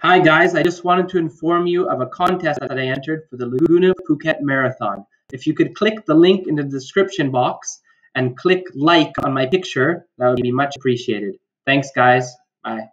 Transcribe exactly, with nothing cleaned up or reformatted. Hi guys, I just wanted to inform you of a contest that I entered for the Laguna Phuket Marathon. If you could click the link in the description box and click like on my picture, that would be much appreciated. Thanks guys, bye.